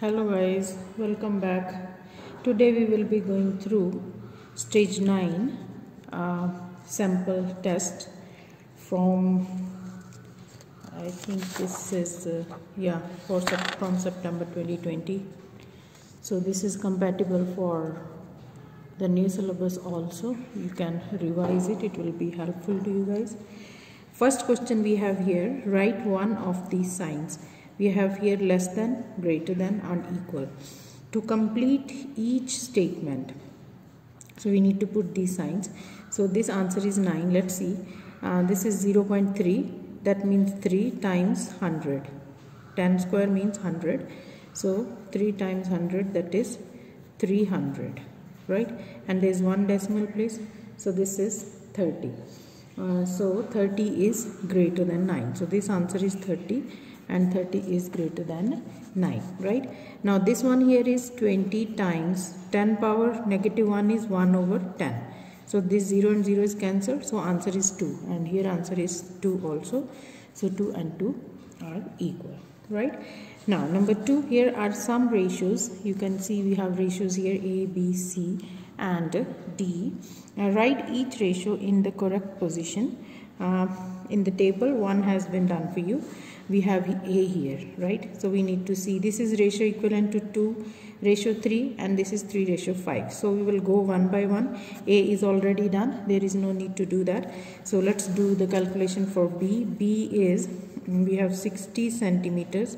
Hello guys, welcome back. Today we will be going through stage 9 sample test from, I think this is from September 2020. So this is compatible for the new syllabus also. You can revise it, it will be helpful to you guys. First question we have here, write one of these signs. We have here less than, greater than, unequal. To complete each statement, so we need to put these signs. So this answer is 9. Let's see. This is 0.3. That means 3 times 100. 10 square means 100. So 3 times 100, that is 300. Right? And there is one decimal place. So this is 30. So 30 is greater than 9. So this answer is 30. And 30 is greater than 9, right? Now this one here is 20 times 10 power negative 1 is 1 over 10. So this 0 and 0 is cancelled. So answer is 2, and here answer is 2 also. So 2 and 2 are equal, right? Now number 2, here are some ratios. You can see we have ratios here A, B, C and D. Now write each ratio in the correct position. In the table, one has been done for you. We have A here, right? So we need to see this is ratio equivalent to 2 ratio 3 and this is 3 ratio 5. So we will go one by one. A is already done. There is no need to do that. So let's do the calculation for B. B is, we have 60 centimeters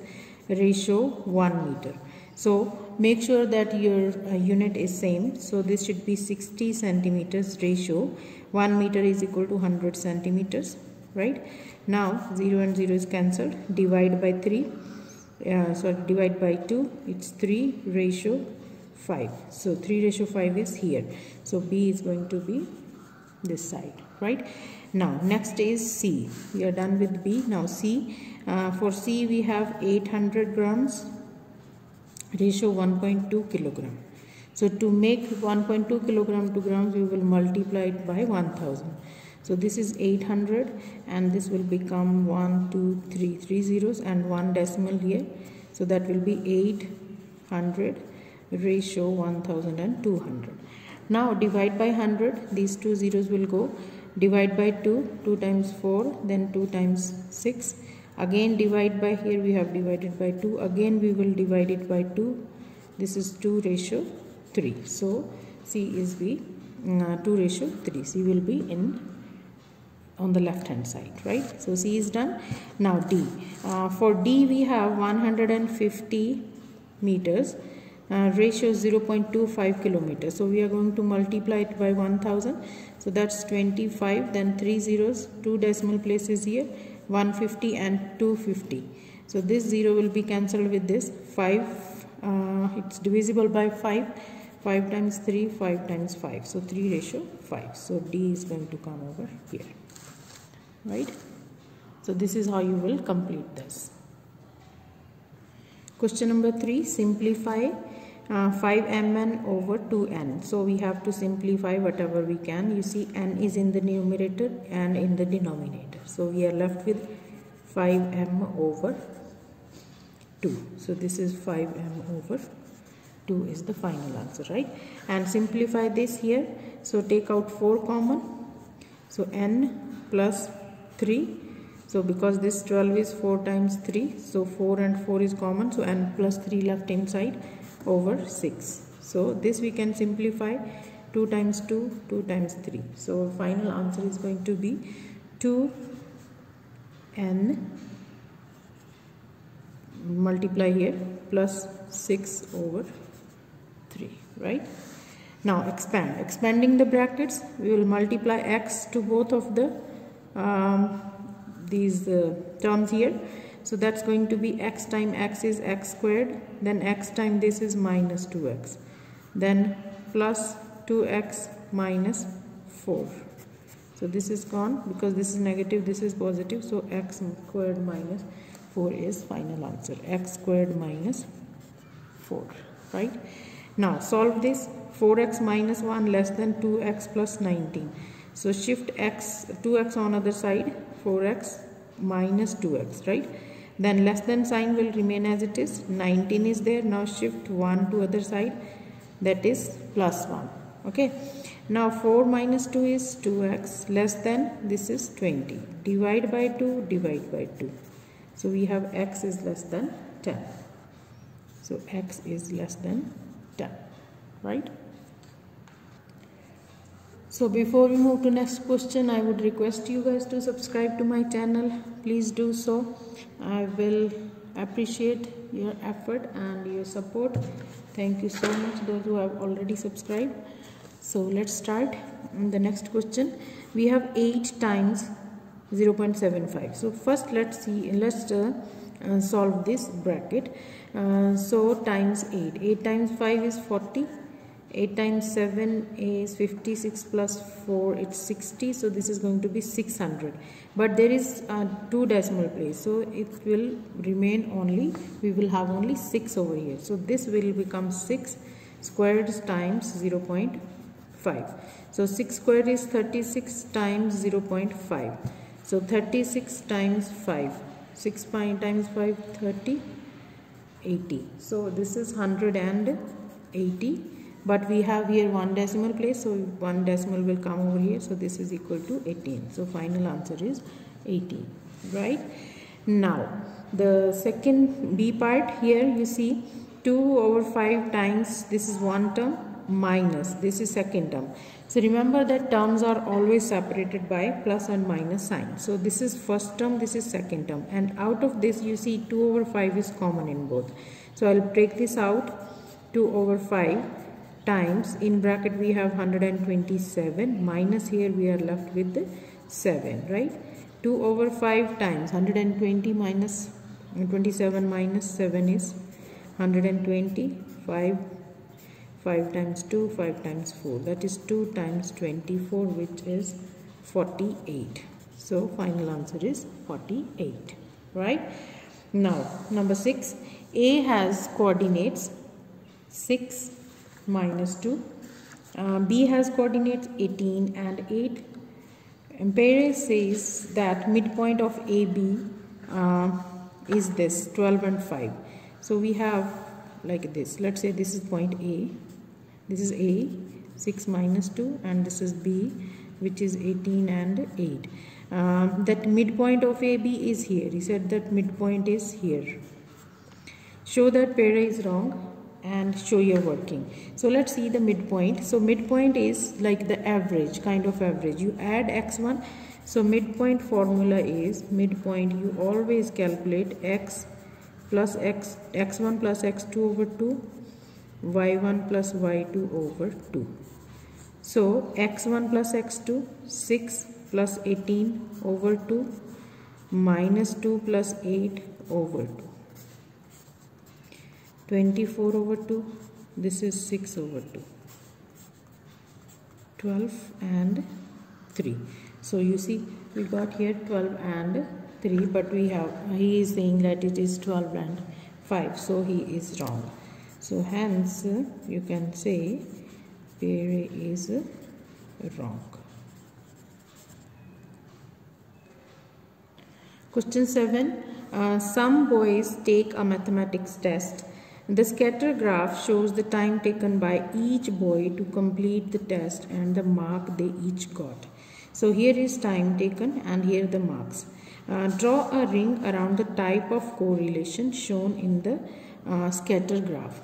ratio 1 meter. So make sure that your unit is same. So this should be 60 centimeters ratio 1 meter is equal to 100 centimeters. Right, now 0 and 0 is cancelled, divide by 2, it's 3 ratio 5. So 3 ratio 5 is here, so B is going to be this side, right? Now next is C. We are done with B. Now C, for C we have 800 grams ratio 1.2 kilogram. So to make 1.2 kilogram to grams, we will multiply it by 1000. So this is 800 and this will become 1, 2, 3, 3 zeros and 1 decimal here. So that will be 800 ratio 1200. Now divide by 100, these 2 zeros will go. Divide by 2, 2 times 4, then 2 times 6. Again divide by, here we have divided by 2. Again we will divide it by 2. This is 2 ratio 3. So C is B, 2 ratio 3. C will be in on the left hand side, right? So C is done. Now D, for D we have 150 meters ratio 0.25 kilometers. So we are going to multiply it by 1000. So that's 25, then 3 zeros, 2 decimal places here, 150 and 250. So this 0 will be cancelled with this 5. It's divisible by 5. 5 times 3, 5 times 5. So 3 ratio 5. So D is going to come over here. Right? So this is how you will complete this. Question number 3, simplify 5mn over 2n. So we have to simplify whatever we can. You see n is in the numerator and in the denominator. So we are left with 5m over 2. So this is 5m over 2 is the final answer, right? And simplify this here. So take out 4 common. So n plus 3, so because this 12 is 4 times 3, so 4 and 4 is common, so n plus 3 left inside over 6. So this we can simplify, 2 times 2, 2 times 3. So final answer is going to be 2n multiply here plus 6 over 3, right? Now expand. Expanding the brackets, we will multiply x to both of the these terms here. So that's going to be x time x is x squared, then x time this is minus 2x, then plus 2x minus 4. So this is gone because this is negative, this is positive. So x squared minus 4 is final answer, x squared minus 4, right? Now solve this. 4x minus 1 less than 2x plus 19. So shift x, 2x on other side, 4x minus 2x, right? then less than sign will remain as it is. 19 is there. Now shift 1 to other side, that is plus 1. Okay. Now 4 minus 2 is 2x, less than this is 20. Divide by 2, divide by 2. So we have x is less than 10. So x is less than 10, right? So before we move to next question, I would request you guys to subscribe to my channel. Please do so. I will appreciate your effort and your support. Thank you so much those who have already subscribed. So let's start the next question. We have 8 times 0.75. So first let's see, solve this bracket. So times 8. 8 times 5 is 40. 8 times 7 is 56 plus 4, it's 60. So this is going to be 600. But there is 2 decimal place. So it will remain only, we will have only 6 over here. So this will become 6 squared times 0.5. So 6 squared is 36 times 0.5. So 36 times 5. 6 times 5, 30, 80. So this is 180. But we have here 1 decimal place, so 1 decimal will come over here, so this is equal to 18. So final answer is 18, right? Now, the second B part here, you see 2 over 5 times, this is one term, minus, this is second term. So remember that terms are always separated by plus and minus sign. So this is first term, this is second term. And out of this, you see 2 over 5 is common in both. So I'll break this out, 2 over 5. Times, in bracket we have 127, minus here we are left with 7, right? 2 over 5 times 120 minus 27 minus 7 is 120, 5 times 2, 5 times 4, that is 2 times 24, which is 48. So final answer is 48, right? Now number 6, A has coordinates 6 minus 2, B has coordinates 18 and 8. Ampere says that midpoint of AB is this 12 and 5. So we have like this, let's say this is point A, this is A, 6 minus 2, and this is B, which is 18 and 8. That midpoint of AB is here, he said that midpoint is here. Show that Pere is wrong and show your working. So let's see the midpoint. So midpoint is like the average, kind of average. You add x1. So midpoint formula is midpoint. You always calculate x plus x, x1 plus x2 over 2, y1 plus y2 over 2. So x1 plus x2, 6 plus 18 over 2, minus 2 plus 8 over 2. 24 over 2, this is 6 over 2, 12 and 3. So you see we got here 12 and 3, but we have, he is saying that it is 12 and 5, so he is wrong. So hence you can say Pere is wrong. Question 7, some boys take a mathematics test. The scatter graph shows the time taken by each boy to complete the test and the mark they each got. So here is time taken and here the marks. Draw a ring around the type of correlation shown in the scatter graph.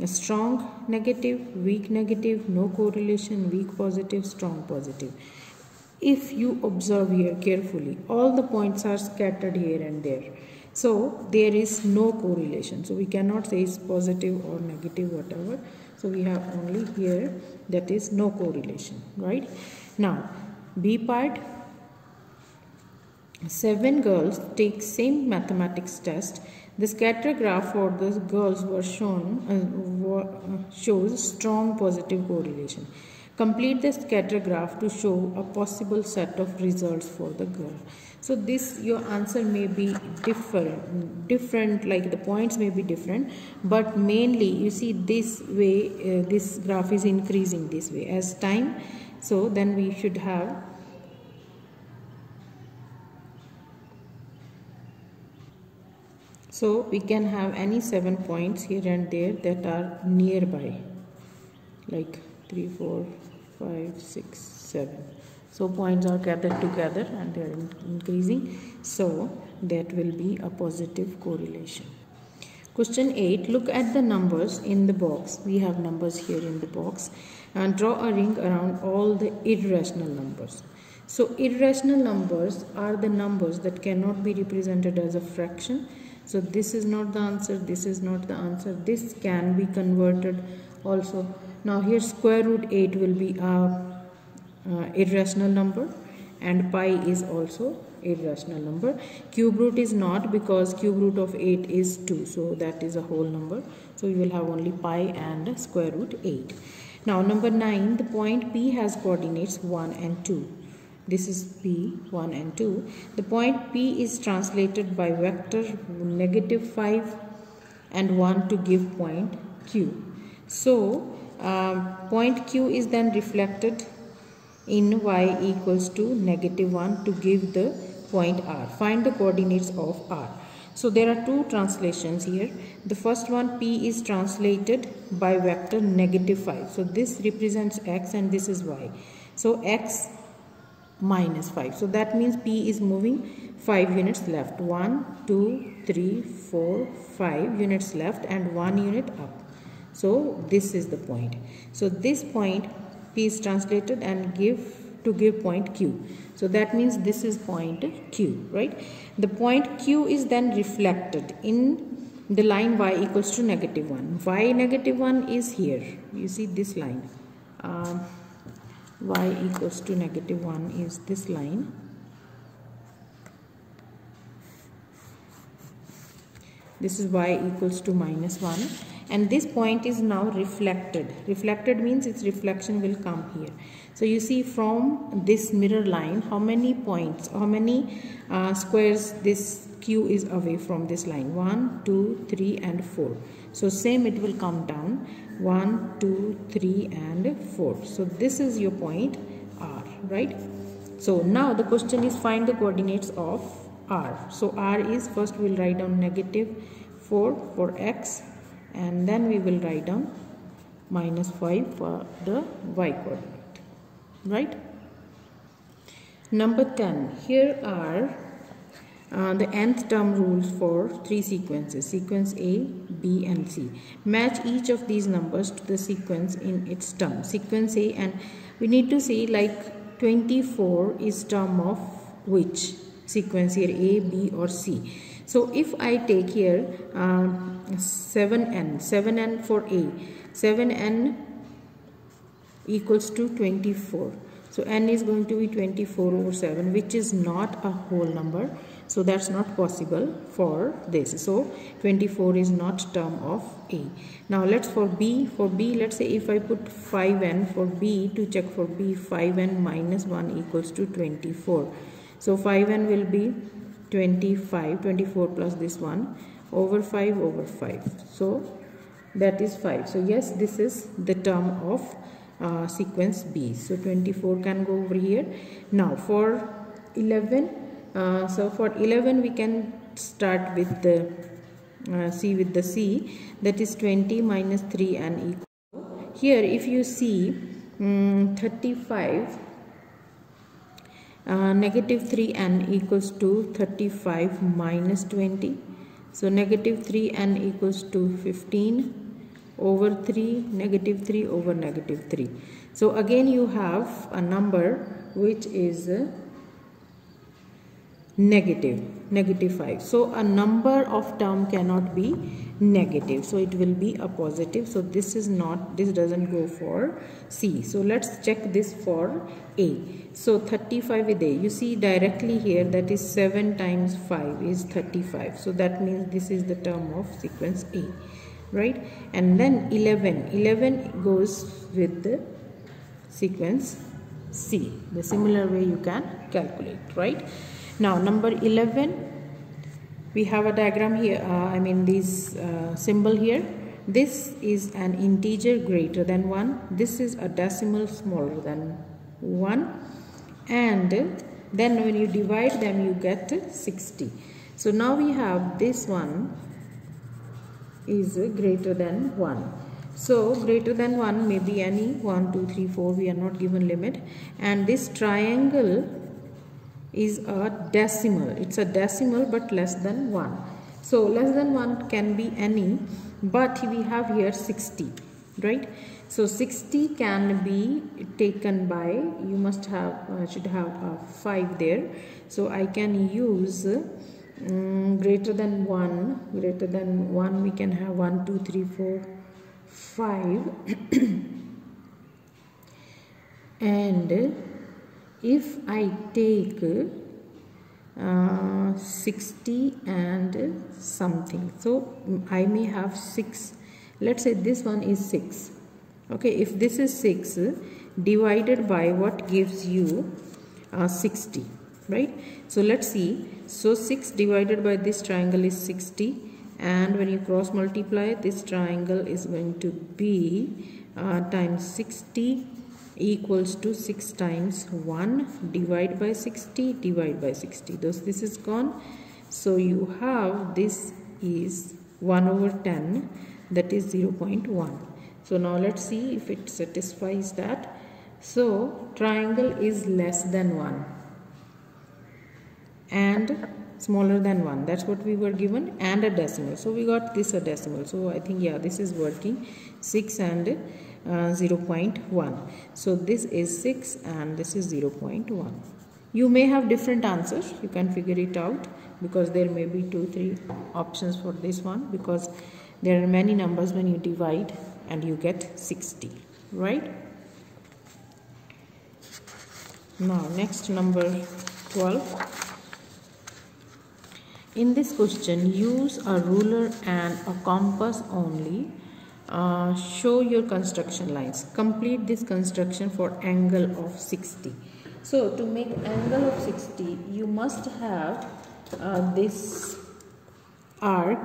A strong negative, weak negative, no correlation, weak positive, strong positive. If you observe here carefully, all the points are scattered here and there. So there is no correlation. So we cannot say it's positive or negative, whatever. So we have only here that is no correlation, right? Now, B part, 7 girls take same mathematics test. The scatter graph for the girls were shown, shows strong positive correlation. Complete the scatter graph to show a possible set of results for the girl. So this, your answer may be different, like the points may be different, but mainly you see this way, this graph is increasing this way as time. So then we should have So we can have any 7 points here and there that are nearby, like 3, 4, 5, 6, 7. So points are gathered together and they are increasing. So that will be a positive correlation. Question 8. Look at the numbers in the box. We have numbers here in the box. And draw a ring around all the irrational numbers. So irrational numbers are the numbers that cannot be represented as a fraction. So this is not the answer. This is not the answer. This can be converted also. Now here square root 8 will be irrational number. And pi is also irrational number. Cube root is not, because cube root of 8 is 2. So that is a whole number. So you will have only pi and square root 8. Now number 9, the point P has coordinates 1 and 2. This is P, 1 and 2. The point P is translated by vector negative 5 and 1 to give point Q. So point Q is then reflected in y equals to negative 1 to give the point R. Find the coordinates of R. So there are two translations here. The first one, P is translated by vector negative 5. So this represents x and this is y. So x minus 5. So that means P is moving 5 units left. 1, 2, 3, 4, 5 units left and 1 unit up. So this is the point. So this point P is translated and give point Q. So that means this is point Q, right? The point Q is then reflected in the line y equals to negative 1. Y negative 1 is here. You see this line. Y equals to negative 1 is this line. This is y equals to minus 1. And this point is now reflected. Reflected means its reflection will come here. So you see from this mirror line how many points, how many squares this Q is away from this line. 1, 2, 3 and 4. So same it will come down. 1, 2, 3 and 4. So this is your point R, right? So now the question is find the coordinates of R. So R is, first we will write down negative 4 for X. And then we will write down minus 5 for the y coordinate, right? Number 10, here are the nth term rules for 3 sequences, sequence A, B and C. Match each of these numbers to the sequence in its term, sequence A, and we need to see like 24 is term of which sequence here, A, B or C. So if I take here 7n for A, 7n equals to 24. So n is going to be 24 over 7, which is not a whole number. So that's not possible for this. So 24 is not term of A. Now let's for B, let's say if I put 5n for B, to check for B, 5n minus 1 equals to 24. So 5n will be 25, 24 plus this one, over 5 over 5. So that is 5. So yes, this is the term of sequence B. So 24 can go over here. Now for 11, we can start with the C. That is 20 minus 3 and equal. Here if you see 35, negative 3n equals to 35 minus 20. So negative 3n equals to 15 over 3, negative 3 over negative 3. So again you have a number which is negative 5. So a number of term cannot be negative. So it will be a positive. So this is not, this doesn't go for C. So let's check this for A. So 35 with A. You see directly here that is 7 times 5 is 35. So that means this is the term of sequence A, right? And then 11 goes with the sequence C. The similar way you can calculate, right? Now number 11, we have a diagram here, this symbol here. This is an integer greater than 1. This is a decimal smaller than 1. And then when you divide them, you get 60. So now we have this one is greater than 1. So greater than 1 may be any 1, 2, 3, 4, we are not given limit, and this triangle is a decimal. It's a decimal but less than 1. So less than 1 can be any, but we have here 60, right? So 60 can be taken by, you must have should have a 5 there. So I can use greater than 1. Greater than 1 we can have 1, 2, 3, 4, 5 and if I take 60 and something, so I may have 6. Let's say this one is 6. Okay, if this is 6 divided by what gives you 60, right? So let's see. So 6 divided by this triangle is 60, and when you cross multiply, this triangle is going to be times 60 equals to 6 times 1, divide by 60, divide by 60. This is gone. So you have, this is 1 over 10, that is 0.1. So now let's see if it satisfies that. So triangle is less than 1 and smaller than 1. That's what we were given, and a decimal. So we got this a decimal. So I think, yeah, this is working. 6 and 0.1. So this is 6 and this is 0.1. You may have different answers. You can figure it out, because there may be 2-3 options for this one, because there are many numbers when you divide and you get 60, right? Now next, number 12. In this question, use a ruler and a compass only. Show your construction lines. Complete this construction for angle of 60. So to make angle of 60, you must have this arc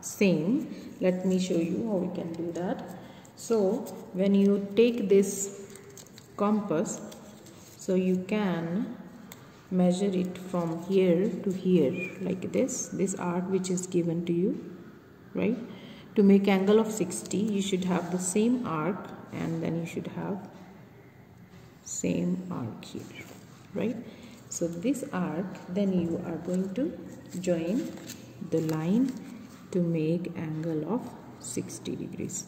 same. Let me show you how we can do that. So when you take this compass, so you can measure it from here to here like this, this arc which is given to you, right? To make angle of 60, you should have the same arc, and then you should have same arc here, right? So this arc, then you are going to join the line to make angle of 60 degrees.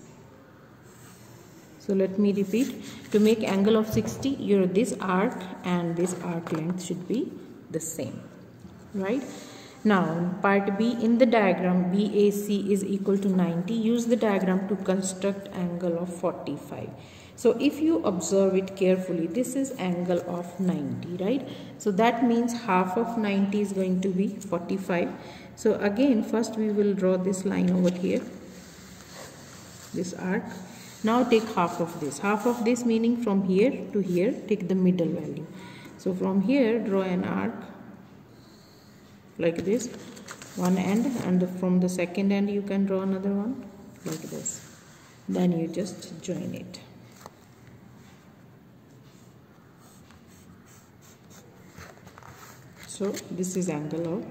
So let me repeat, to make angle of 60, your this arc and this arc length should be the same, right? Now, part B, in the diagram BAC is equal to 90, use the diagram to construct angle of 45. So if you observe it carefully, this is angle of 90, right? So that means half of 90 is going to be 45. So again, first we will draw this line over here, this arc. Now take half of this meaning from here to here, take the middle value. So from here, draw an arc like this, one end, and from the second end you can draw another one like this. Then you just join it. So this is angle of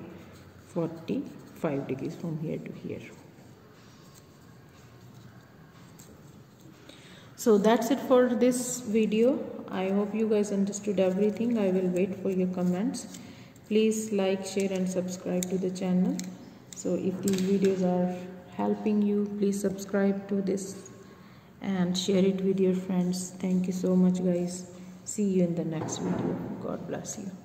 45 degrees from here to here. So that's it for this video. I hope you guys understood everything. I will wait for your comments. Please like, share and subscribe to the channel. So if these videos are helping you, please subscribe to this and share it with your friends. Thank you so much, guys. See you in the next video. God bless you.